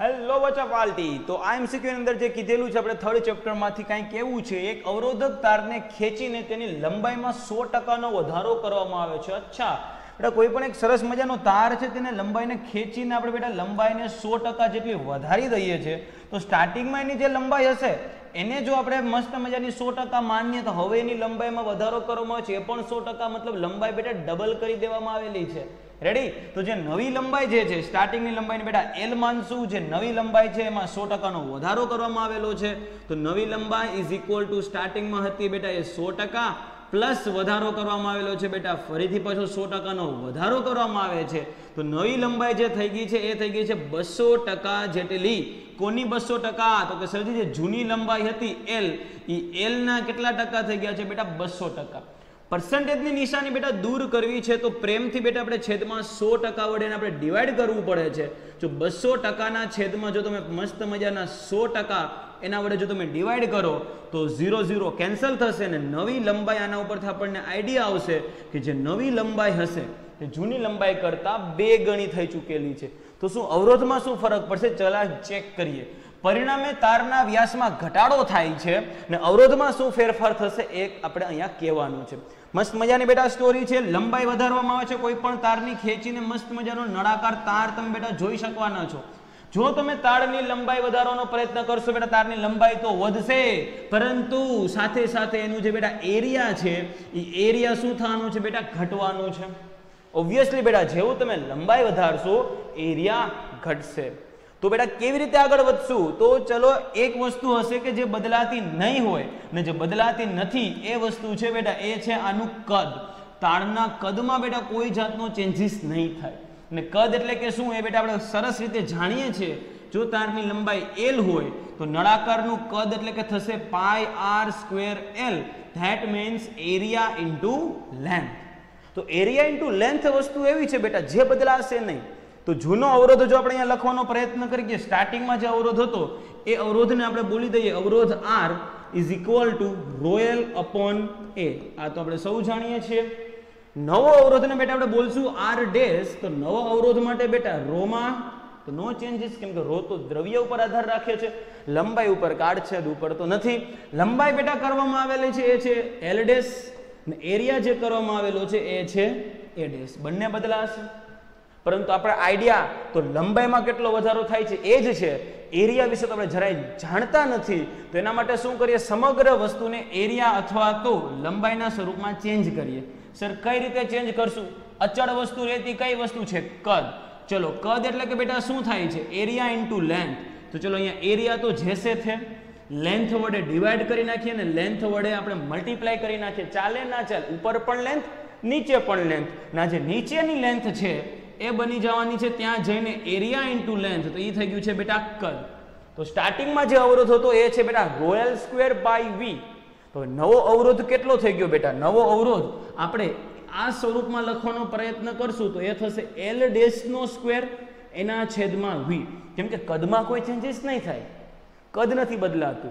Hello બચ્ચા party, તો આ એમસીક્યુ ની અંદર જે કીધેલું છે આપણે થર્ડ ચેપ્ટરમાંથી કંઈક એવું છે, એક અવરોધક તારને ખેંચીને તેની લંબાઈમાં 100%નો વધારો કરવામાં આવે છે. અચ્છા બેટા, કોઈ પણ એક સરસ મજાનો તાર છે તેને લંબાઈને ખેંચીને આપણે બેટા લંબાઈને 100% જેટલી વધારી દઈએ છીએ, તો સ્ટાર્ટિંગમાં એની જે લંબાઈ હશે એને જો આપણે મસ્ત મજાની 100% માનીએ તો હવે એની લંબાઈમાં વધારો કરવામાં આવે છે, એ પણ 100%, મતલબ લંબાઈ બેટા ડબલ કરી દેવામાં આવેલી છે. રેડી, તો જે નવી લંબાઈ જે છે સ્ટાર્ટિંગની લંબાઈને બેટા l માનશું, જે નવી લંબાઈ છે એમાં 100%નો વધારો કરવામાં આવેલો છે, તો નવી લંબાઈ ઇઝ ઇક્વલ ટુ સ્ટાર્ટિંગમાં હતી બેટા એ 100% પ્લસ વધારો કરવામાં આવેલો છે બેટા ફરીથી પાછો 100%નો વધારો કરવામાં આવે છે, તો નવી લંબાઈ જે થઈ ગઈ છે એ થઈ ગઈ છે 200% જેટલી. કોની 200%? તો કે સરજી જે જૂની લંબાઈ હતી l, ઈ l ના કેટલા ટકા થઈ ગયા છે બેટા 200%. परसेंटेजनी निशानी बेटा दूर करवी है तो प्रेम थी बेटा अपने छेद में 100% वडे अपने डिवाइड करव पड़े है, जो 200% छेद में जो तुम मस्त मजाना 100% एना वडे जो तुम डिवाइड करो तो 0 0 कैंसल थशे ने नवी लंबाई आना ऊपर आपने आइडिया आवशे कि जे नवी लंबाई हशे ते जूनी लंबाई करता 2 गणी थई चूकेली है. तो शुं अवरोध में शुं फरक पड़शे, चला चेक करिए. परिणामे तारना व्यासमां घटाडो थाय छे ने अवरोधमां शुं फेरफार थशे ए आपणे अहींया कहेवानुं छे. मस्त मजानी बेटा स्टोरी है, लंबाई वधारवामां आवे छे कोईपण तारनी खेंचीने मस्त मजानो नळाकार तार तमे बेटा जोई शकवाना छो. जो तमे तारनी लंबाई वधारवानो प्रयत्न करशो बेटा तारनी लंबाई तो वधशे, परंतु साथे साथे एनुं जे बेटा एरिया है ई एरिया शुं थवानो छे बेटा घटवानो छे. ऑब्वियसली बेटा जेवुं तमे लंबाई वधारशो एरिया घटशे. तो बेटा केवी रीते आगळ वधशुं, तो चलो एक वस्तु हशे के जे बदलाती नहीं होय ने जे बदलाती नथी ए वस्तु छे बेटा ए छे आनुं कद. ताळना कदमां बेटा कोई जातनो चेंजीस नहीं थाय ने कद एटले के शुं ए बेटा आपणे सरस रीते जाणीए छे. जो तारनी लंबाई l होय तो नळाकारनुं कद एटले के थशे pi r² l, that means area into length. तो एरिया इंटू लेंथ वस्तु एवी छे बेटा जे बदलाशे नहीं. तो जूनो अवरोध जो अपने अहीं लखवानो प्रयत्न करीए, स्टार्टिंग में जो अवरोध हतो ए अवरोध ने आपणे बोली दईए अवरोध r is equal to ρl upon a. आ तो आपणे सौ जाणीए छीए. नवो अवरोध ने बेटा आपणे बोलशुं r डैश, तो नवो अवरोध माटे बेटा ρ मां तो नो चेंजीस, केम के ρ तो द्रव्य पर आधार राखे छे, लंबाई पर काटछेद पर तो नहीं. लंबाई बेटा करवामां आवेली छे ए छे l डैश ने एरिया जे करवामां आवेलो छे ए छे a डैश. बंने बदलाशे परंतु आपणे आइडिया तो लंबाई में केटलो वधारो थाय छे ए ज छे, एरिया विषे तो आपणे જરાય જાણતા નથી. तो एना माटे शुं करीए, समग्र वस्तुने एरिया अथवा तो लंबाईना स्वरूपमां चेंज करीए. सर कई रीते चेंज करशुं? अचळ वस्तु रहेती कई वस्तु छे? कद. चलो कद एटले के बेटा शुं थाय छे एरिया इंटू लेंथ. तो चलो अहींया एरिया तो जेसे छे लेंथ वडे डिवाइड करी नाखीए ने लेंथ वडे आपणे मल्टीप्लाय करी नाखीए. चाले ना चाले, ऊपर पण लेंथ नीचे पण लेंथ, ना जे नीचेनी लेंथ छे ए बनी जावानी छे त्यां जईने एरिया इंटू लेंथ, तो ई थई गयुं छे बेटा कद. तो स्टार्टिंग में जो अवरोध हतो ए छे बेटा ρl² / v. तो नवो अवरोध केटलो थई गयो बेटा? नवो अवरोध आपणे आ स्वरूपमां लखवानो प्रयत्न करशुं तो ए थशे l² एना छेदमां v, केम के कदमां कोई चेंजीस नहीं थाय, कद नथी बदलातुं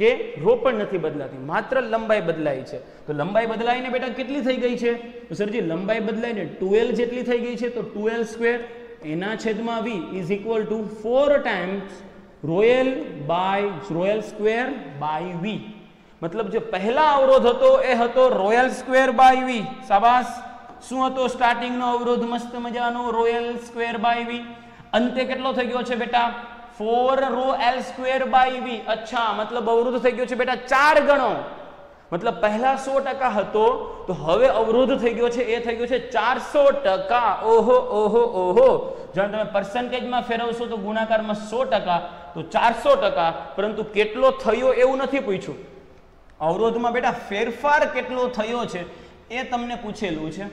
के रो पण नथी बदलाती, मात्र लंबाई बदलाई है. तो लंबाई बदलाई ने बेटा केटली थई गई है? तो सर जी लंबाई बदलाई ने 2l जेटली थई गई है. तो 2l² एना छेदमां v is equal to 4 ρl/ρl² / v. मतलब जो पहला अवरोध हतो ए हतो ρl² / v. शाबाश. शुं हतो स्टार्टिंग नो अवरोध? मस्त मजानो ρl² / v. अंते केटलो थई गयो छे बेटा? 4 ρl² / v. अच्छा, मतलब अवरोध थई गयो छे बेटा 4 गणो. मतलब पहला 100% हतो तो हवे अवरोध थई गयो छे ए थई गयो छे 400%. ओहो ओहो ओहो, जण तमे परसेंटेज में फेरवशो तो गुणाकार में 100% तो 400%, परंतु केटलो थयो एवुं नथी पूछ्युं. अवरोध में बेटा फेरफार केटलो थयो छे ए तमने पूछेलुं छे.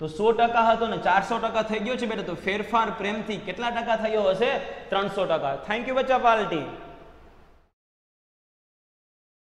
तो 100% हतो ने 400% थई गयो छे बेटा, तो फेरफार प्रेमथी केटला टका थयो हशे? 300%. थैंक यू बच्चा पार्टी.